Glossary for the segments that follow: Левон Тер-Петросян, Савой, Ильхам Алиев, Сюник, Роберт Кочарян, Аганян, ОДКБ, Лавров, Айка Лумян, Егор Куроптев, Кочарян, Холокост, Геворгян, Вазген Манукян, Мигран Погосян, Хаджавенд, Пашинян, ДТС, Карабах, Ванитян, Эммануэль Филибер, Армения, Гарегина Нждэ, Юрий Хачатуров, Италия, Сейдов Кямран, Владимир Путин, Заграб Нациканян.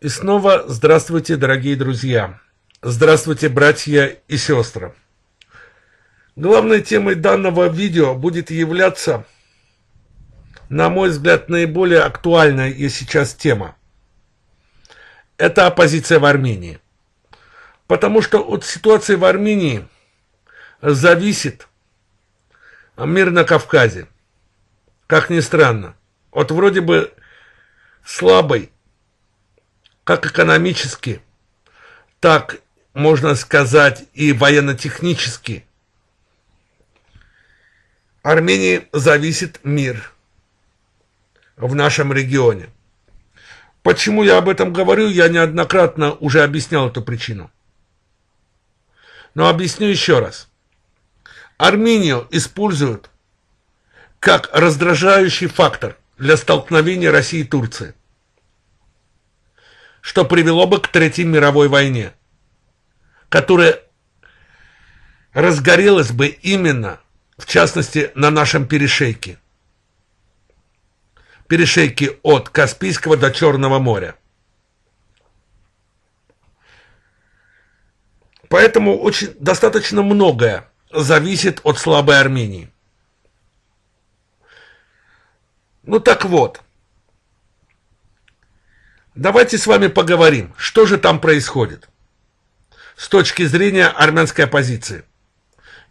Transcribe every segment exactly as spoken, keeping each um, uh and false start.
И снова здравствуйте, дорогие друзья. Здравствуйте, братья и сестры. Главной темой данного видео будет являться, на мой взгляд, наиболее актуальная и сейчас тема. Это оппозиция в Армении. Потому что от ситуации в Армении зависит мир на Кавказе. Как ни странно. От вроде бы слабой, как экономически, так, можно сказать, и военно-технически, Армении зависит мир в нашем регионе. Почему я об этом говорю, я неоднократно уже объяснял эту причину. Но объясню еще раз. Армению используют как раздражающий фактор для столкновения России и Турции, что привело бы к Третьей мировой войне, которая разгорелась бы именно, в частности, на нашем перешейке. Перешейке от Каспийского до Черного моря. Поэтому очень, достаточно многое зависит от слабой Армении. Ну так вот. Давайте с вами поговорим, что же там происходит с точки зрения армянской оппозиции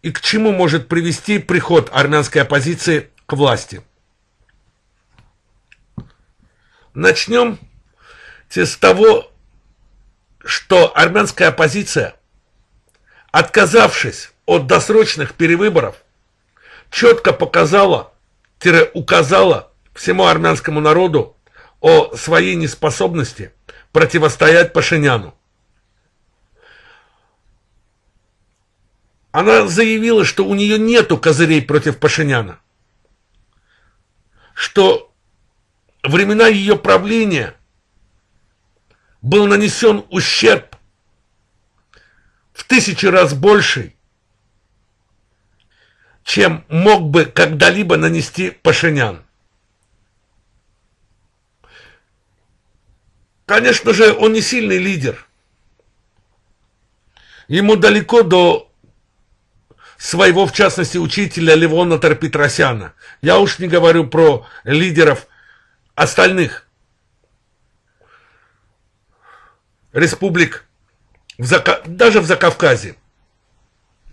и к чему может привести приход армянской оппозиции к власти. Начнем с того, что армянская оппозиция, отказавшись от досрочных перевыборов, четко показала, указала всему армянскому народу о своей неспособности противостоять Пашиняну. Она заявила, что у нее нету козырей против Пашиняна, что времена ее правления был нанесен ущерб в тысячи раз больше, чем мог бы когда-либо нанести Пашинян. Конечно же, он не сильный лидер. Ему далеко до своего, в частности, учителя Левона Тер-Петросяна. Я уж не говорю про лидеров остальных республик, в Зака... даже в Закавказье,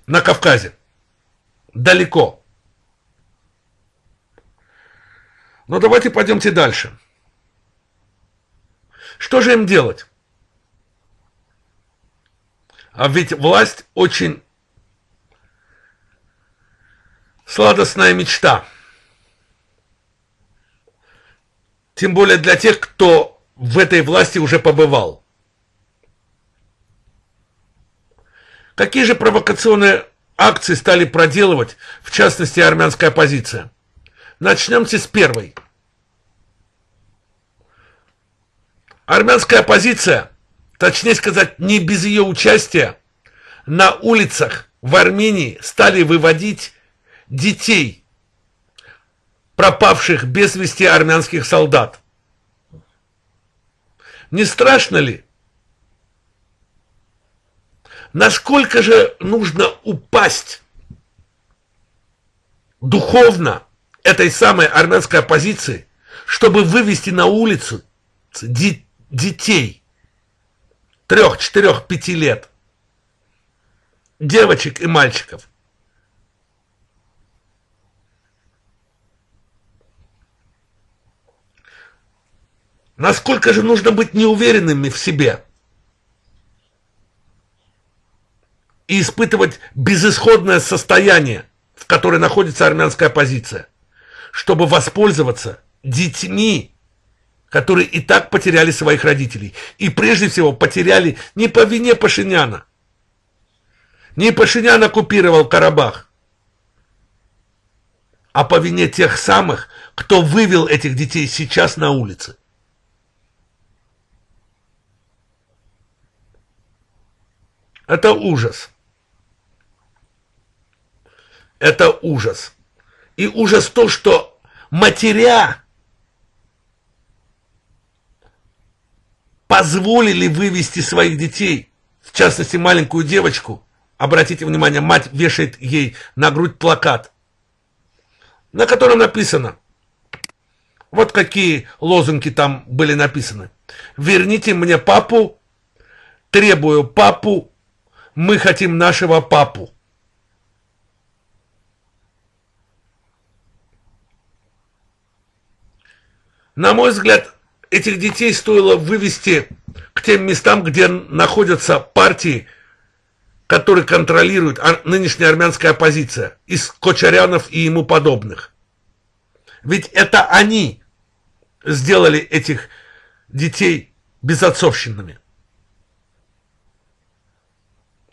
на Кавказе. Далеко. Но давайте пойдемте дальше. Что же им делать? А ведь власть очень сладостная мечта. Тем более для тех, кто в этой власти уже побывал. Какие же провокационные акции стали проделывать, в частности, армянская оппозиция? Начнем с первой. Армянская оппозиция, точнее сказать, не без ее участия, на улицах в Армении стали выводить детей, пропавших без вести армянских солдат. Не страшно ли? Насколько же нужно упасть духовно этой самой армянской оппозиции, чтобы вывести на улицу детей? Детей трех, четырех, пяти лет, девочек и мальчиков. Насколько же нужно быть неуверенными в себе и испытывать безысходное состояние, в котором находится армянская оппозиция, чтобы воспользоваться детьми, которые и так потеряли своих родителей. И прежде всего потеряли не по вине Пашиняна. Не Пашинян оккупировал Карабах, а по вине тех самых, кто вывел этих детей сейчас на улицы. Это ужас. Это ужас. И ужас то, что матеря позволили вывести своих детей, в частности маленькую девочку. Обратите внимание, мать вешает ей на грудь плакат, на котором написано, вот какие лозунги там были написаны. «Верните мне папу», «Требую папу», «Мы хотим нашего папу». На мой взгляд, этих детей стоило вывести к тем местам, где находятся партии, которые контролируют нынешняя армянская оппозиция, из Кочарянов и ему подобных. Ведь это они сделали этих детей безотцовщинными.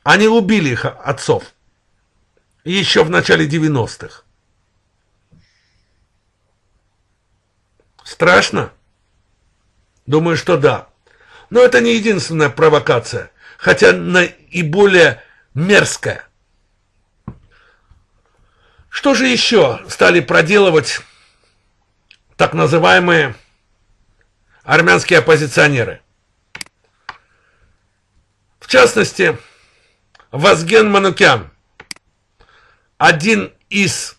Они убили их отцов еще в начале девяностых. Страшно? Думаю, что да. Но это не единственная провокация, хотя она и более мерзкая. Что же еще стали проделывать так называемые армянские оппозиционеры? В частности, Вазген Манукян, один из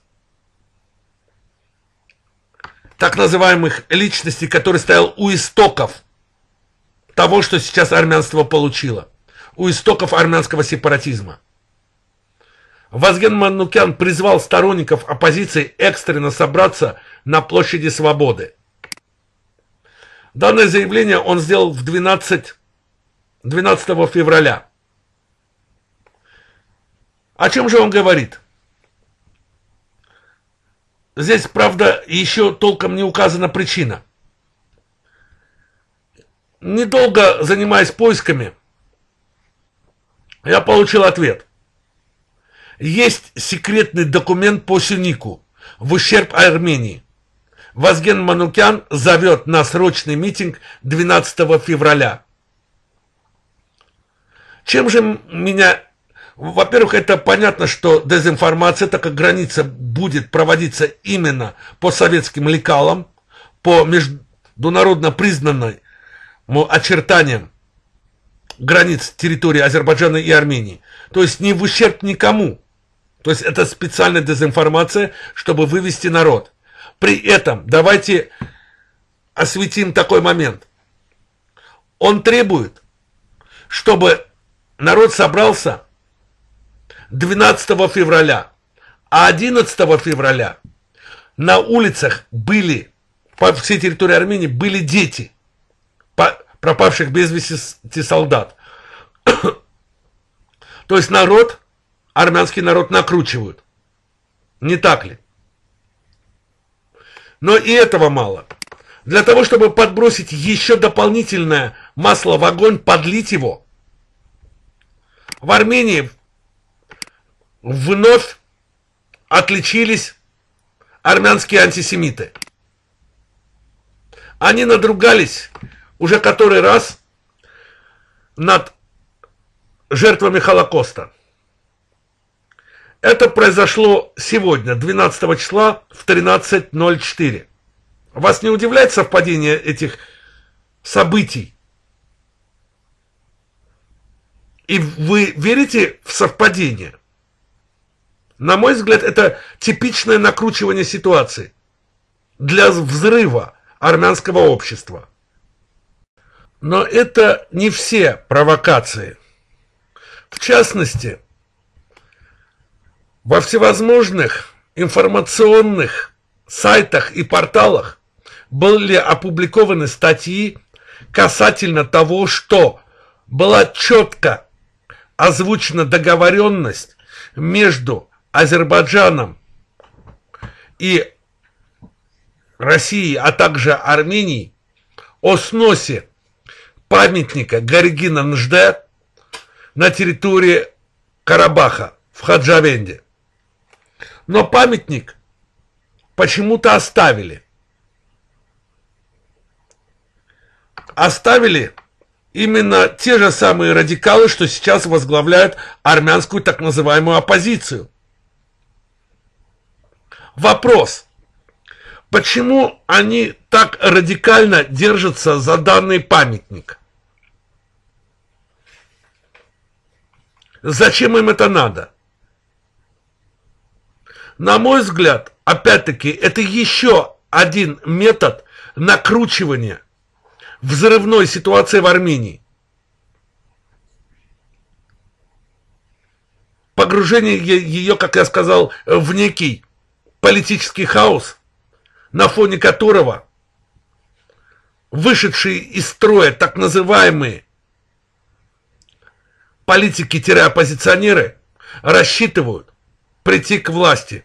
так называемых личностей, который стоял у истоков того, что сейчас армянство получило, у истоков армянского сепаратизма. Вазген Манукян призвал сторонников оппозиции экстренно собраться на площади Свободы. Данное заявление он сделал в двенадцатого февраля. О чем же он говорит? Здесь, правда, еще толком не указана причина. Недолго занимаясь поисками, я получил ответ. Есть секретный документ по Сюнику в ущерб Армении. Вазген Манукян зовет на срочный митинг двенадцатого февраля. Чем же меня... Во-первых, это понятно, что дезинформация, так как граница будет проводиться именно по советским лекалам, по международно признанным очертаниям границ территории Азербайджана и Армении. То есть не в ущерб никому. То есть это специальная дезинформация, чтобы вывести народ. При этом давайте осветим такой момент. Он требует, чтобы народ собрался двенадцатого февраля, а одиннадцатого февраля на улицах были, по всей территории Армении, были дети пропавших без вести солдат. То есть народ, армянский народ накручивают. Не так ли? Но и этого мало. Для того, чтобы подбросить еще дополнительное масло в огонь, подлить его, в Армении вновь отличились армянские антисемиты. Они надругались уже который раз над жертвами Холокоста. Это произошло сегодня, двенадцатого числа, в тринадцать ноль четыре. Вас не удивляет совпадение этих событий? И вы верите в совпадение? На мой взгляд, это типичное накручивание ситуации для взрыва армянского общества. Но это не все провокации. В частности, во всевозможных информационных сайтах и порталах были опубликованы статьи касательно того, что была четко озвучена договоренность между Азербайджаном и Россией, а также Арменией о сносе памятника Гарегина Нждэ на территории Карабаха в Хаджавенде. Но памятник почему-то оставили. Оставили именно те же самые радикалы, что сейчас возглавляют армянскую так называемую оппозицию. Вопрос, почему они так радикально держатся за данный памятник? Зачем им это надо? На мой взгляд, опять-таки, это еще один метод накручивания взрывной ситуации в Армении. Погружение ее, как я сказал, в некий политический хаос, на фоне которого вышедшие из строя так называемые политики-оппозиционеры рассчитывают прийти к власти.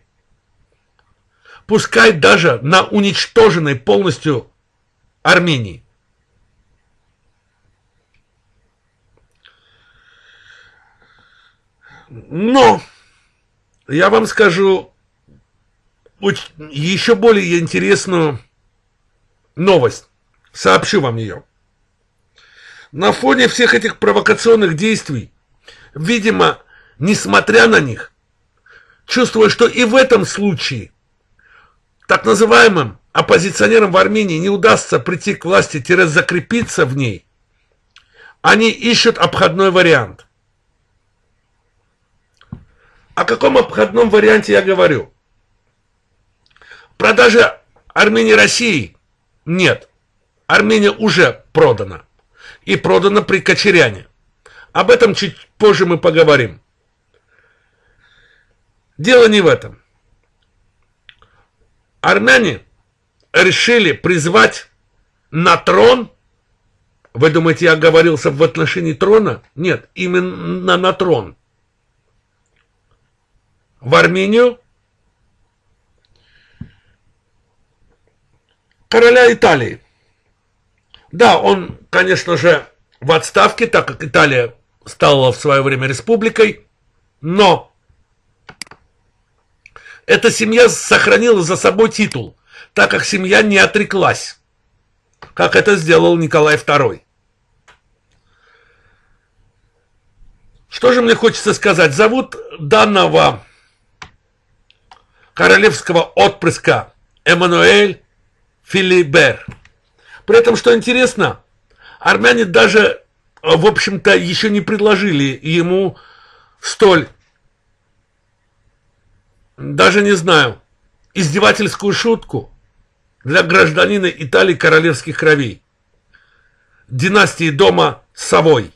Пускай даже на уничтоженной полностью Армении. Но, я вам скажу еще более интересную новость. Сообщу вам ее. На фоне всех этих провокационных действий, видимо, несмотря на них, чувствую, что и в этом случае так называемым оппозиционерам в Армении не удастся прийти к власти, тире закрепиться в ней, они ищут обходной вариант. О каком обходном варианте я говорю? Продажи Армении России нет. Армения уже продана. И продана при Кочаряне. Об этом чуть позже мы поговорим. Дело не в этом. Армяне решили призвать на трон, вы думаете, я оговорился в отношении трона? Нет, именно на трон. В Армению короля Италии. Да, он, конечно же, в отставке, так как Италия стала в свое время республикой, но эта семья сохранила за собой титул, так как семья не отреклась, как это сделал Николай второй. Что же мне хочется сказать? Зовут данного королевского отпрыска Эммануэль Филибер. При этом, что интересно, армяне даже, в общем-то, еще не предложили ему столь, даже не знаю, издевательскую шутку для гражданина Италии королевских кровей, династии дома Савой.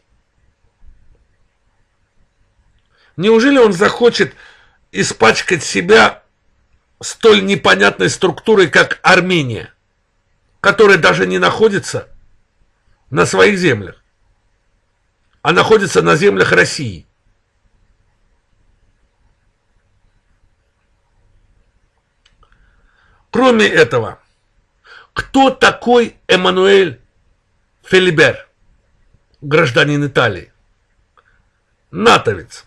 Неужели он захочет испачкать себя столь непонятной структурой, как Армения, которая даже не находится на своих землях, а находится на землях России? Кроме этого, кто такой Эммануэль Филибер, гражданин Италии? Натовец.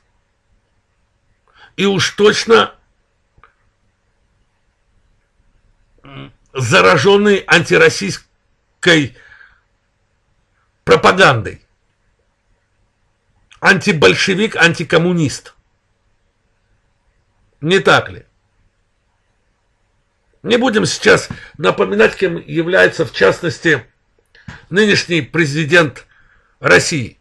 И уж точно зараженный антироссийской пропагандой. Антибольшевик, антикоммунист. Не так ли? Не будем сейчас напоминать, кем является, в частности, нынешний президент России.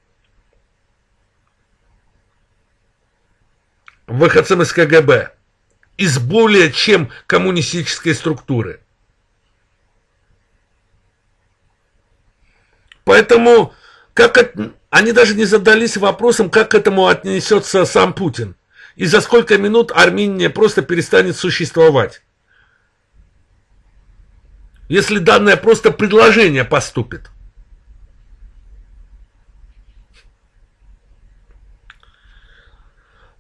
Выходцем из КГБ. Из более чем коммунистической структуры. Поэтому как от... они даже не задались вопросом, как к этому отнесется сам Путин. И за сколько минут Армения просто перестанет существовать. Если данное просто предложение поступит.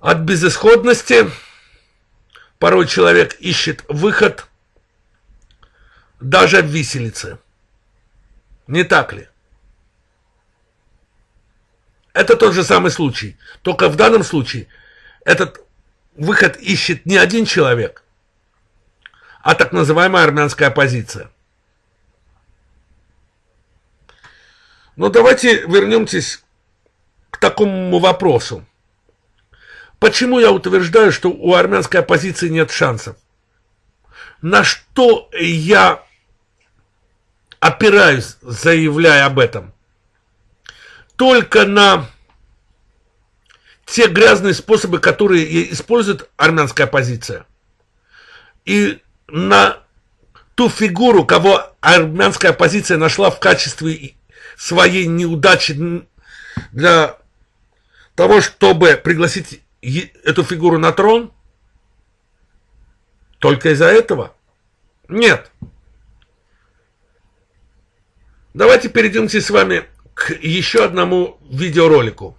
От безысходности порой человек ищет выход даже в виселице. Не так ли? Это тот же самый случай. Только в данном случае этот выход ищет не один человек, а так называемая армянская оппозиция. Но давайте вернемся к такому вопросу. Почему я утверждаю, что у армянской оппозиции нет шансов? На что я опираюсь, заявляя об этом? Только на те грязные способы, которые использует армянская оппозиция, и на ту фигуру, кого армянская оппозиция нашла в качестве своей неудачи для того, чтобы пригласить эту фигуру на трон, только из-за этого? Нет. Давайте перейдемте с вами к еще одному видеоролику.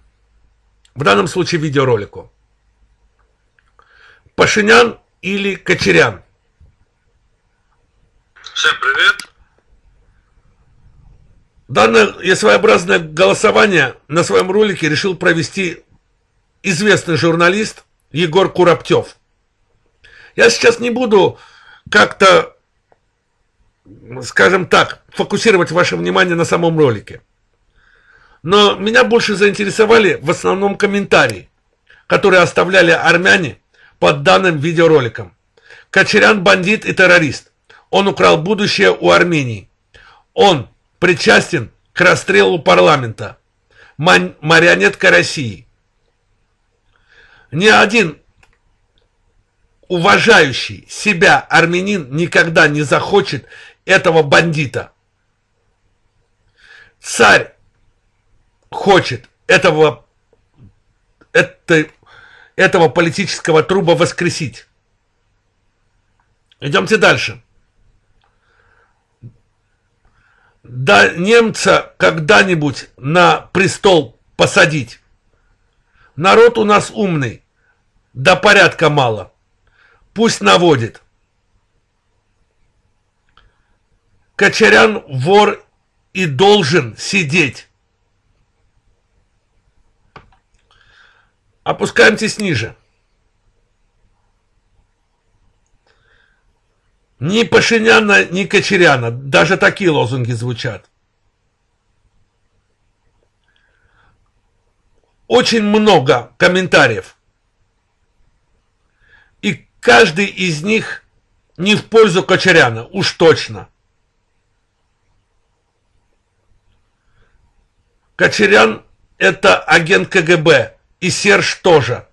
В данном случае видеоролику. Пашинян или Кочарян? Всем привет. Данное своеобразное голосование на своем ролике решил провести известный журналист Егор Куроптев. Я сейчас не буду как-то, скажем так, фокусировать ваше внимание на самом ролике. Но меня больше заинтересовали в основном комментарии, которые оставляли армяне под данным видеороликом. Кочарян бандит и террорист. Он украл будущее у Армении. Он причастен к расстрелу парламента. Марионетка России. Ни один уважающий себя армянин никогда не захочет этого бандита. Царь хочет этого, это, этого политического труба воскресить. Идемте дальше. Да, немца когда-нибудь на престол посадить. Народ у нас умный, да порядка мало. Пусть наводит. Кочарян вор и должен сидеть. Опускаемся ниже. Ни Пашиняна, ни Кочаряна. Даже такие лозунги звучат. Очень много комментариев. И каждый из них не в пользу Кочаряна. Уж точно. Кочарян – это агент КГБ. И Серж тоже.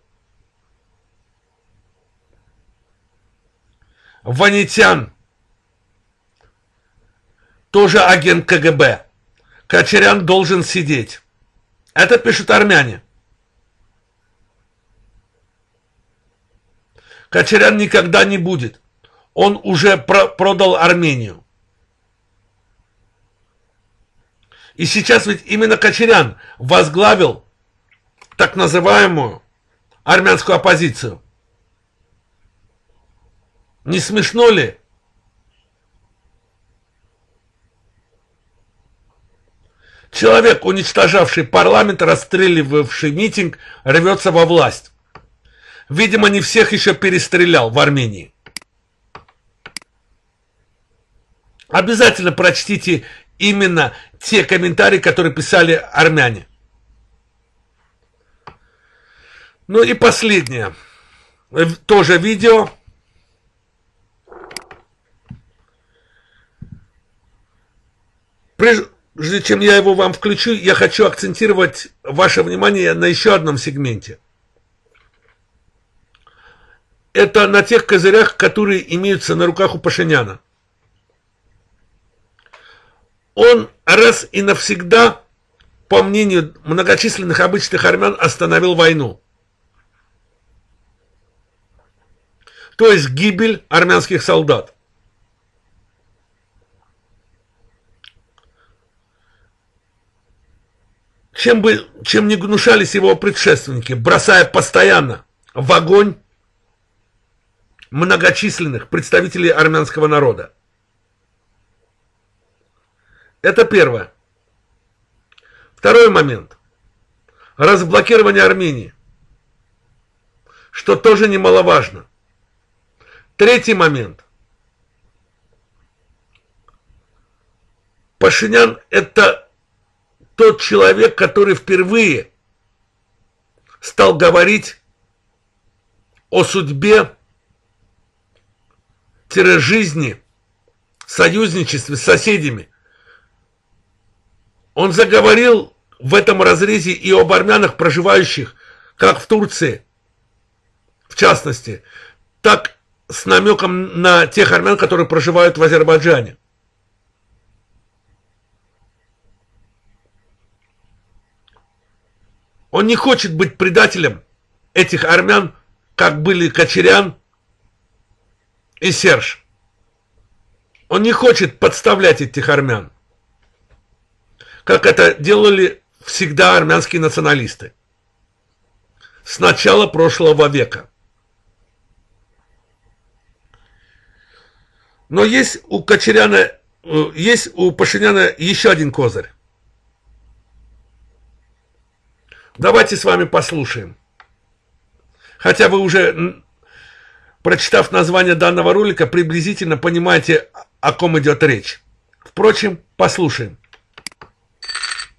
Ванитян тоже агент КГБ. Кочарян должен сидеть. Это пишут армяне. Кочарян никогда не будет. Он уже про- продал Армению. И сейчас ведь именно Кочарян возглавил так называемую армянскую оппозицию. Не смешно ли? Человек, уничтожавший парламент, расстреливавший митинг, рвется во власть. Видимо, не всех еще перестрелял в Армении. Обязательно прочтите именно те комментарии, которые писали армяне. Ну и последнее. Тоже видео. Прежде чем я его вам включу, я хочу акцентировать ваше внимание на еще одном сегменте. Это на тех козырях, которые имеются на руках у Пашиняна. Он раз и навсегда, по мнению многочисленных обычных армян, остановил войну. То есть гибель армянских солдат. Чем бы, чем не гнушались его предшественники, бросая постоянно в огонь многочисленных представителей армянского народа. Это первое. Второй момент. Разблокирование Армении, что тоже немаловажно. Третий момент. Пашинян – это тот человек, который впервые стал говорить о судьбе, жизни, союзничестве с соседями. Он заговорил в этом разрезе и об армянах, проживающих как в Турции, в частности, так с намеком на тех армян, которые проживают в Азербайджане. Он не хочет быть предателем этих армян, как были Кочарян и Серж. Он не хочет подставлять этих армян, как это делали всегда армянские националисты с начала прошлого века. Но есть у Кочаряна, есть у Пашиняна еще один козырь. Давайте с вами послушаем. Хотя вы уже, прочитав название данного ролика, приблизительно понимаете, о ком идет речь. Впрочем, послушаем.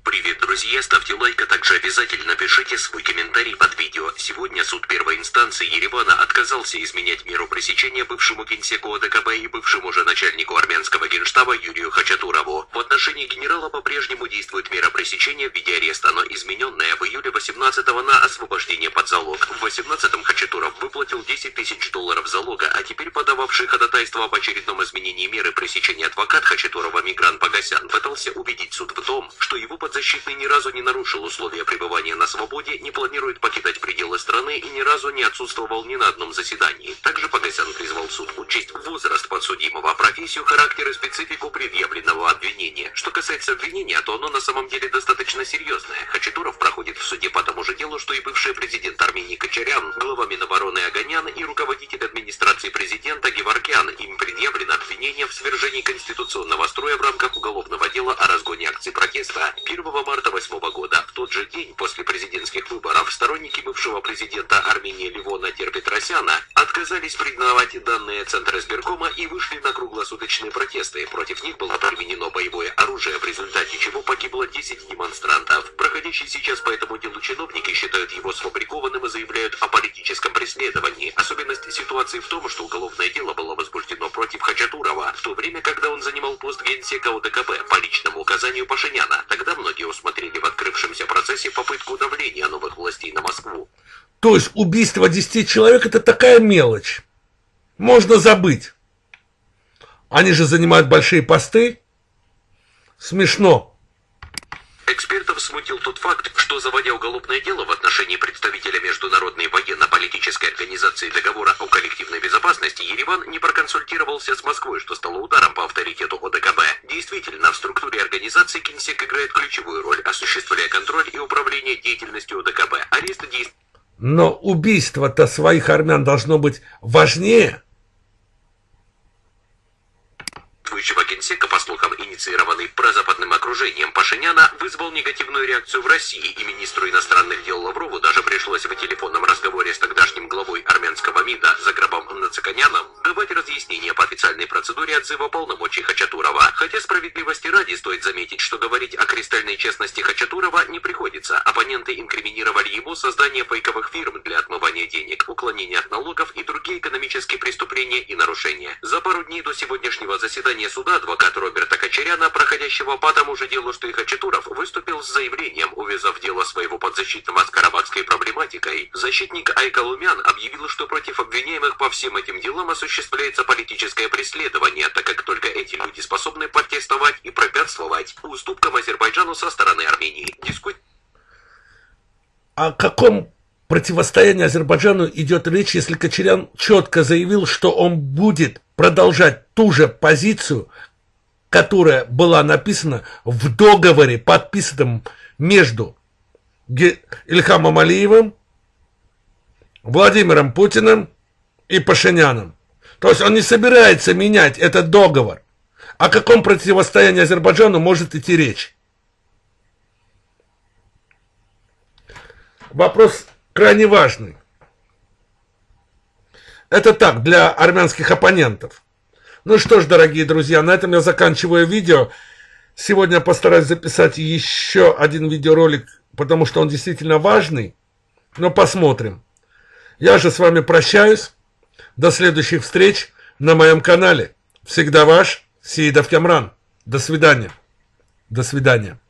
Привет, друзья, ставьте лайк, а также обязательно пишите свой комментарий под видео. Сегодня суд первой инстанции Еревана отказался изменять меру пресечения бывшему генсеку О Д К Б и бывшему же начальнику армянского генштаба Юрию Хачатурову. В отношении генерала по-прежнему действует мера пресечения в виде ареста, но измененная в июле восемнадцатого на освобождение под залог. В восемнадцатом Хачатуров выплатил десять тысяч долларов залога, а теперь подававший ходатайство об очередном изменении меры пресечения адвокат Хачатурова Мигран Погосян пытался убедить суд в том, что его подзащитный Защитный ни разу не нарушил условия пребывания на свободе, не планирует покидать пределы страны и ни разу не отсутствовал ни на одном заседании. Также Погосян призвал суд учесть возраст подсудимого, профессию, характер и специфику предъявленного обвинения. Что касается обвинения, то оно на самом деле достаточно серьезное. Хачатуров проходит в суде по тому же делу, что и бывший президент Армении Кочарян, глава Минобороны Аганян и руководитель администрации президента Геворгян. Им предъявлено обвинение в свержении конституционного строя в рамках уголовного дела о разгоне акций протеста первого марта восьмого года. В тот же день после президентских выборов сторонники бывшего президента Армении Левона Тер-Петросяна отказались признавать данные Центра избиркома и вышли на круглосуточные протесты. Против них было применено боевое оружие, в результате чего погибло десять демонстрантов. Проходящие сейчас по этому делу чиновники считают его сфабрикованным и заявляют о политическом преследовании. Особенность ситуации в том, что уголовное дело было возбуждено против Хачатурова в то время, когда он занимал пост генсека О Д К Б по личному указанию Пашиняна. Тогда многие усмотрели в открывшемся процессе попытку давления новых властей на Москву. То есть убийство десяти человек это такая мелочь. Можно забыть. Они же занимают большие посты. Смешно. Экспертов смутил тот факт, что, заводя уголовное дело в отношении представителя Международной военно-политической организации договора о коллективной безопасности, Ереван не проконсультировался с Москвой, что стало ударом по авторитету О Д К Б. Действительно, в структуре организации генсек играет ключевую роль, осуществляя контроль и управление деятельностью О Д К Б. Аресты действ... Но убийство-то своих армян должно быть важнее. Действующего генсека, по слухам инициированный прозападным окружением Пашиняна, вызвал негативную реакцию в России, и министру иностранных дел Лаврову даже пришлось в телефонном разговоре с тогдашним главой армянского МИДа Заграбом Нациканяном давать разъяснения по официальной процедуре отзыва полномочий Хачатурова. Хотя справедливости ради стоит заметить, что говорить о кристальной честности Хачатурова не приходится. Оппоненты инкриминировали ему создание фейковых фирм для отмывания денег, уклонения от налогов и другие экономические преступления и нарушения. За пару дней до сегодняшнего заседания суда адвокат Роберта Кочаряна, проходящего по тому же делу, что и Хачатуров, выступил с заявлением, увязав дело своего подзащитного с карабахской проблематикой. Защитник Айка Лумян объявил, что против обвиняемых по всем этим делам осуществляется политическое преследование, так как только эти люди способны протестовать и препятствовать уступкам Азербайджану со стороны Армении. Дискут... О каком противостоянии Азербайджану идет речь, если Кочарян четко заявил, что он будет продолжать ту же позицию, которая была написана в договоре, подписанном между Ильхамом Алиевым, Владимиром Путиным и Пашиняном. То есть он не собирается менять этот договор. О каком противостоянии Азербайджану может идти речь? Вопрос крайне важный. Это так, для армянских оппонентов. Ну что ж, дорогие друзья, на этом я заканчиваю видео. Сегодня я постараюсь записать еще один видеоролик, потому что он действительно важный. Но посмотрим. Я же с вами прощаюсь. До следующих встреч на моем канале. Всегда ваш Сейдов Кямран. До свидания. До свидания.